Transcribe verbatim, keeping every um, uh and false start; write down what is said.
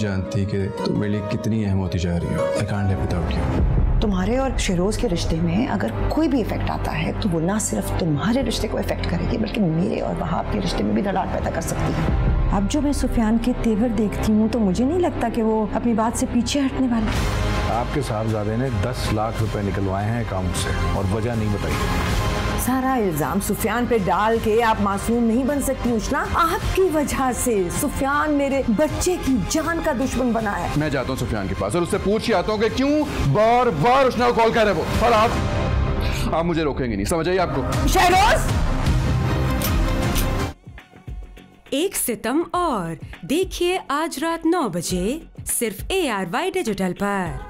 जानती कि तुम मेरे लिए कितनी अहम होती जा रही हो। I can't live without you. तुम्हारे और शैरोज़ के रिश्ते में अगर कोई भी इफेक्ट आता है तो वो ना सिर्फ तुम्हारे रिश्ते को इफेक्ट करेगी बल्कि मेरे और वहाब के रिश्ते में भी दरार पैदा कर सकती है। अब जो मैं सुफियान के तेवर देखती हूँ तो मुझे नहीं लगता कि वो अपनी बात से पीछे हटने वाले। आपके साहबजादे ने दस लाख रुपए निकलवाए हैं अकाउंट से और वजह नहीं बताई। सारा इल्जाम सुफियान पे डाल के आप मासूम नहीं बन सकती उशना। आपकी वजह से सुफियान मेरे बच्चे की जान का दुश्मन बना है। मैं जाता हूँ सुफियान के पास और उससे पूछ ही आता हूँ कि क्यों बार बार उशना को कॉल कर रहे हो। और आप आप मुझे रोकेंगे नहीं, समझ आइए आपको। शैरोज़ एक सितम और देखिए आज रात नौ बजे सिर्फ ए आर वाई डिजिटल पर।